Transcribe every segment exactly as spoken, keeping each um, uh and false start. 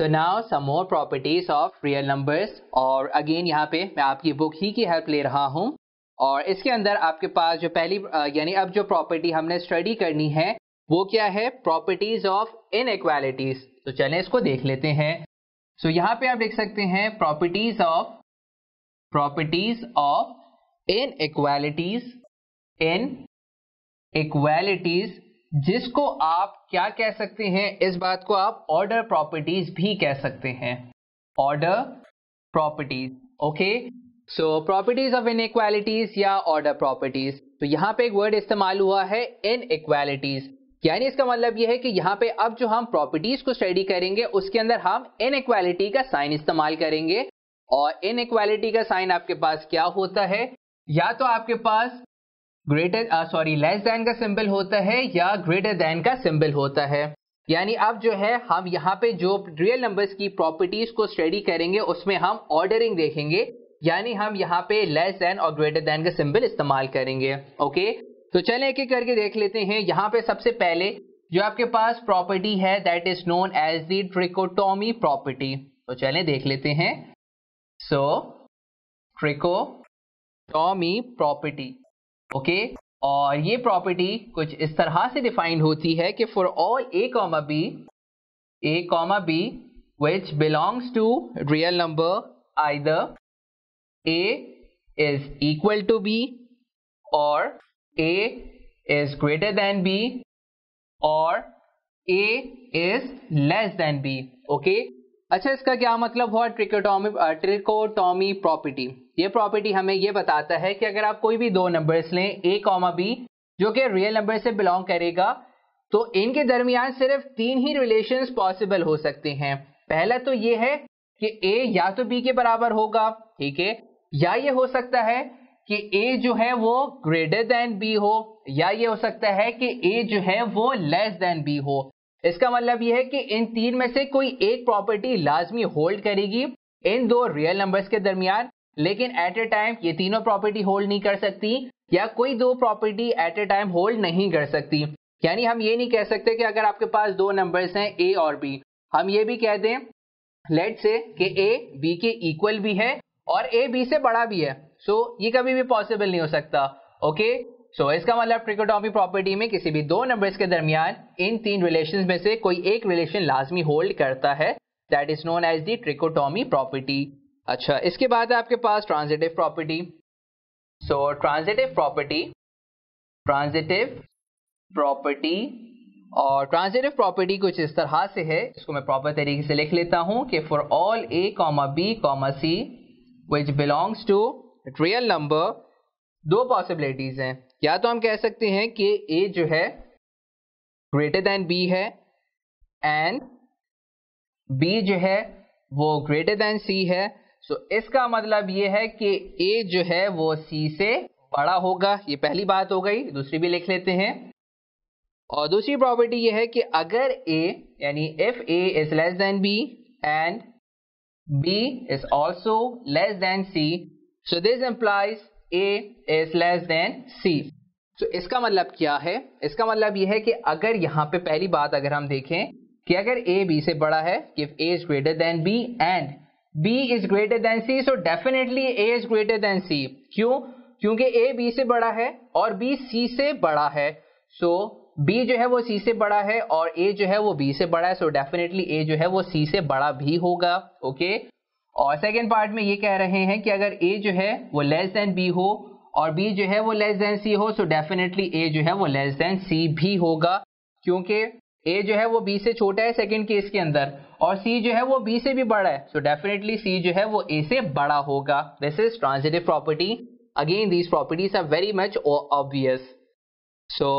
So now some more properties of real numbers. और again यहाँ पे मैं आपकी बुक ही की हेल्प ले रहा हूँ और इसके अंदर आपके पास जो पहली यानी अब जो प्रॉपर्टी हमने स्टडी करनी है वो क्या है, प्रॉपर्टीज ऑफ इनइक्वालिटीज। तो चलें इसको देख लेते हैं। सो so यहाँ पे आप देख सकते हैं properties of properties of inequalities inequalities जिसको आप क्या कह सकते हैं, इस बात को आप ऑर्डर प्रॉपर्टीज भी कह सकते हैं, order properties. Okay, so properties of inequalities या ऑर्डर प्रॉपर्टीज। तो यहाँ पे एक वर्ड इस्तेमाल हुआ है इनइक्वालिटीज, यानी इसका मतलब यह है कि यहाँ पे अब जो हम प्रॉपर्टीज को स्टडी करेंगे उसके अंदर हम इनइक्वालिटी का साइन इस्तेमाल करेंगे। और इनइक्वालिटी का साइन आपके पास क्या होता है, या तो आपके पास ग्रेटर सॉरी लेस देन का सिंबल होता है या ग्रेटर देन का सिंबल होता है। यानी अब जो है हम यहाँ पे जो रियल नंबर्स की प्रॉपर्टीज को स्टडी करेंगे उसमें हम ऑर्डरिंग देखेंगे, यानी हम यहाँ पे लेस देन और ग्रेटर देन का सिंबल इस्तेमाल करेंगे। ओके, तो चलें एक एक करके देख लेते हैं। यहाँ पे सबसे पहले जो आपके पास प्रॉपर्टी है that is known as the trichotomy property. तो चलें देख लेते हैं। So trichotomy property, okay okay, और ये प्रॉपर्टी कुछ इस तरह से डिफाइंड होती है कि for all A comma B A comma B which belongs to real number either A is equal to B और ए इज ग्रेटर देन बी और ए is less than B. Okay, अच्छा इसका क्या मतलब हुआ, ट्रिकोटोमी ट्रिकोटोमी प्रॉपर्टी। ये property हमें ये बताता है कि अगर आप कोई भी दो नंबर्स लें ए कॉमा बी जो कि रियल नंबर से बिलोंग करेगा, तो इनके दरमियान सिर्फ तीन ही रिलेशंस पॉसिबल हो सकते हैं। पहला तो ये है कि ए या तो बी के बराबर होगा, ठीक है, या ये हो सकता है कि ए जो है वो ग्रेटर देन बी हो, या ये हो सकता है कि ए जो है वो लेस देन बी हो। इसका मतलब यह है कि इन तीन में से कोई एक प्रॉपर्टी लाजमी होल्ड करेगी इन दो रियल नंबर्स के दरमियान, लेकिन एट ए टाइम ये तीनों प्रॉपर्टी होल्ड नहीं कर सकती या कोई दो property at a time hold नहीं कर सकती। यानी हम ये नहीं कह सकते कि अगर आपके पास दो नंबर्स हैं ए और बी, हम ये भी कह दें लेट से कि ए बी के इक्वल भी है और ए बी से बड़ा भी है, सो ये कभी भी पॉसिबल नहीं हो सकता। ओके, सो so, इसका मतलब ट्रिकोटोमी प्रॉपर्टी में किसी भी दो नंबर्स के दरमियान इन तीन रिलेशंस में से कोई एक रिलेशन लाजमी होल्ड करता है, that is known as the trichotomy property. अच्छा, इसके बाद आपके पास transitive property. So transitive property transitive property और ट्रांजिटिव प्रॉपर्टी कुछ इस तरह से है, इसको मैं प्रॉपर तरीके से लिख लेता हूँ कि for all A comma B comma C which belongs to real number, दो पॉसिबिलिटीज हैं, या तो हम कह सकते हैं कि ए जो है ग्रेटर देन बी है एंड बी जो है वो ग्रेटर देन सी है। सो so, इसका मतलब ये है कि ए जो है वो सी से बड़ा होगा, ये पहली बात हो गई। दूसरी भी लिख लेते हैं, और दूसरी प्रॉपर्टी ये है कि अगर ए यानी if A is less than B and B is also less than C, so this implies A is less than C। तो so, इसका मतलब क्या है, इसका मतलब यह है कि अगर यहाँ पे पहली बात अगर हम देखें कि अगर A B से बड़ा है, if A is greater than B and B is greater than C, so definitely A is greater than C। क्यों? क्योंकि A B से बड़ा है और B C से बड़ा है, so B जो है वो C से बड़ा है और A जो है वो B से बड़ा है, so definitely A जो है वो C से बड़ा भी होगा। Okay okay? और सेकेंड पार्ट में ये कह रहे हैं कि अगर ए जो है वो लेस देन बी हो और बी जो है वो लेस देन सी हो, सो डेफिनेटली ए जो है वो लेस देन सी भी होगा, क्योंकि ए जो है वो बी से छोटा है सेकेंड केस के अंदर और सी जो है वो बी से भी बड़ा है, सो डेफिनेटली सी जो है वो ए से बड़ा होगा। This is transitive property. Again these properties are very much obvious. So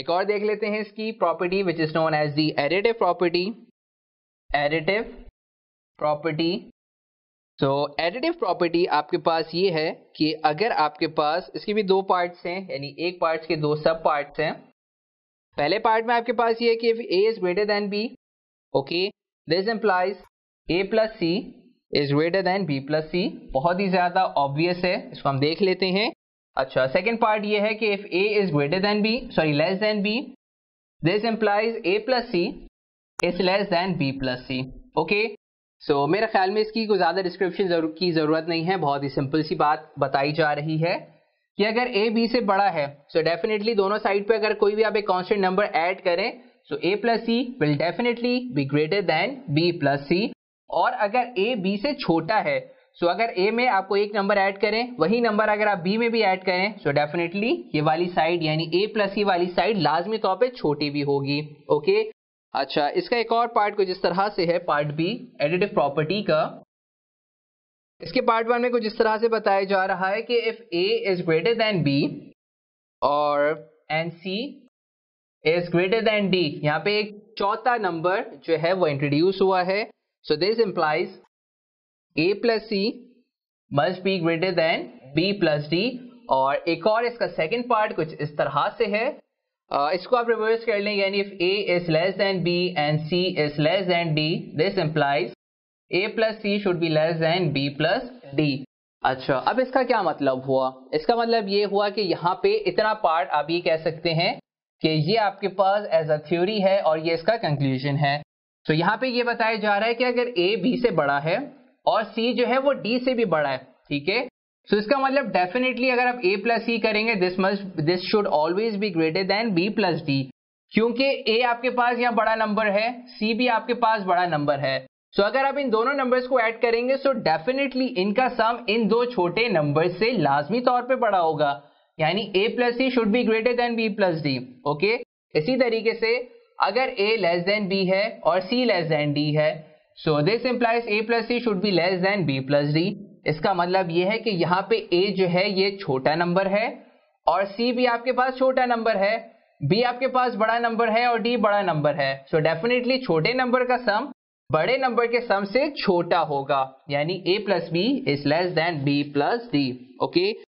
एक और देख लेते हैं इसकी property which is known as the additive property. Additive property so additive property आपके पास ये है कि अगर आपके पास इसके भी दो पार्ट्स हैं, यानी एक पार्ट के दो सब पार्ट्स हैं। पहले पार्ट में आपके पास ये है कि if A is greater than B, okay, this implies A plus C is greater than B plus सी, बहुत ही ज़्यादा ऑब्वियस है, इसको हम देख लेते हैं। अच्छा, सेकेंड पार्ट ये है कि if A is greater than B sorry less than B, this implies A plus C is less than B plus C. Okay so मेरे ख्याल में इसकी कोई ज़्यादा डिस्क्रिप्शन की ज़रूरत नहीं है, बहुत ही सिंपल सी बात बताई जा रही है कि अगर ए बी से बड़ा है सो so डेफिनेटली दोनों साइड पे अगर कोई भी आप एक कॉन्स्टेंट नंबर ऐड करें so A plus C will definitely be greater than B plus सी। और अगर ए बी से छोटा है सो so अगर ए में आपको एक नंबर ऐड करें वही नंबर अगर आप बी में भी ऐड करें सो so डेफिनेटली ये वाली साइड यानी ए प्लस सी वाली साइड लाजमी तौर पे छोटी भी होगी। Okay okay? अच्छा इसका एक और पार्ट कुछ इस तरह से है, पार्ट बी एडिटिव प्रॉपर्टी का। इसके पार्ट वन में कुछ इस तरह से बताया जा रहा है कि if A is greater than B और and C is greater than D, यहाँ पे एक चौथा नंबर जो है वो इंट्रोड्यूस हुआ है। So this implies A plus C must be greater than B plus D. और एक और इसका सेकेंड पार्ट कुछ इस तरह से है, uh, इसको आप रिवर्स कर लें यानी if A is less than B and C is less than D this implies A plus C should be less than B plus D. अच्छा अब इसका क्या मतलब हुआ, इसका मतलब ये हुआ कि यहाँ पे इतना पार्ट आप ये कह सकते हैं कि ये आपके पास एज अ थ्योरी है और ये इसका कंक्लूजन है। तो so, यहाँ पे ये बताया जा रहा है कि अगर ए बी से बड़ा है और सी जो है वो डी से भी बड़ा है, ठीक है। सो इसका मतलब डेफिनेटली अगर आप ए प्लस सी करेंगे this must this should always be greater than B plus D, क्योंकि ए आपके पास यहाँ बड़ा नंबर है सी भी आपके पास बड़ा नंबर है। सो so, अगर आप इन दोनों नंबर्स को ऐड करेंगे सो so डेफिनेटली इनका सम इन दो छोटे नंबर से लाजमी तौर पे बड़ा होगा यानी ए plus C should be greater than B plus D. Okay इसी तरीके से अगर ए लेस देन बी है और सी लेस देन डी है so this implies A plus C should be less than B plus D. इसका मतलब ये है कि यहाँ पे ए जो है ये छोटा नंबर है और सी भी आपके पास छोटा नंबर है, बी आपके पास बड़ा नंबर है और डी बड़ा नंबर है। सो so, डेफिनेटली छोटे नंबर का सम बड़े नंबर के सम से छोटा होगा यानी a plus B is less than B plus D. Okay